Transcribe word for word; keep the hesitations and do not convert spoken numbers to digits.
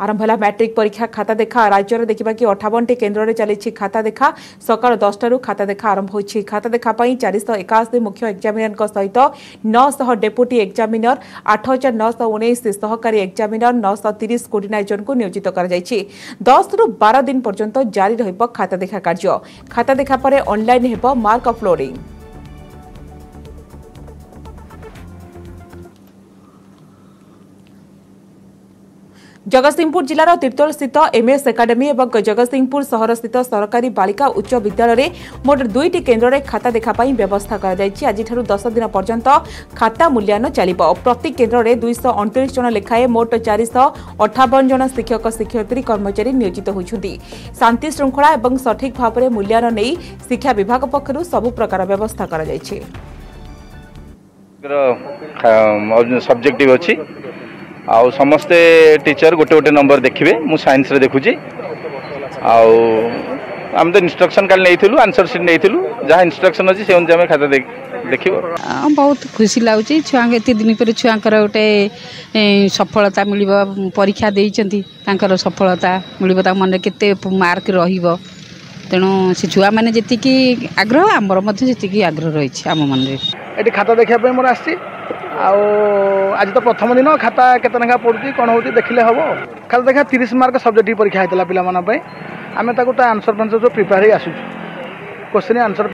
आरंभ है मैट्रिक परीक्षा खाता देखा राज्य में देखा कि अठावन टी केन्द्र चली खाता देखा सका दस टू खाता देखा आरंभ हो खाता देखा चार शह एकाशी मुख्य एग्जामिनर सहित नौशह डेपुटी एग्जामिनर आठ हजार नौश उन्नीस सहकारी एग्जामिनर नौश तीस कोऑर्डिनेटर को नियोजित कर दस रु बारह दिन पर्यंत जारी रहिब खाता देखा कार्य। खाता देखा पर ऑनलाइन हेबो मार्क अपलोडिंग। जगतसिंहपुर जिलार तीर्तोल स्थित एमएस एकाडेमी और जगतसिंहपुर सहर स्थित सरकारी बालिका उच्च विद्यालय में मोट दुईट केन्द्र खाता देखापी व्यवस्था आज दस दिन पर्यंत खाता मूल्यायन चलो। प्रति केन्द्र में दुईश अड़तीस जन लेखाएं मोट चार अठावन जन शिक्षक शिक्षयित्री कर्मचारी नियोजित होती। शांति श्रृंखला और सठिक भाव में मूल्यायन नहीं शिक्षा विभाग पक्षर सबु प्रकार व्यवस्था आउ समस्ते टीचर गोटे गोटे नंबर देखिए मु साइंस रे देखुची आउ आम तो इंस्ट्रक्शन काल नहीं आंसर सीट नहीं जहाँ इंस्ट्रक्शन अच्छी से अनुसार खाता देख देखिए बहुत खुशी लगुच छुआ दिन पर छुआ गोटे सफलता मिल परीक्षा देकर सफलता मिल मन के मार्क र तेणु से छुआ मैंने जी आग्रह आमर जी आग्रह रही है आम मन ये खाता देखा मोर आसी आज तो प्रथम दिन खाता केतना पड़ती कौन हो देखिले हम खाता देखा तीस मार्क सब्जेक्ट परीक्षा होता है। पाने आम आंसर फांसर सब प्रिपेयर हो आसुचु क्वेश्चन आंसर।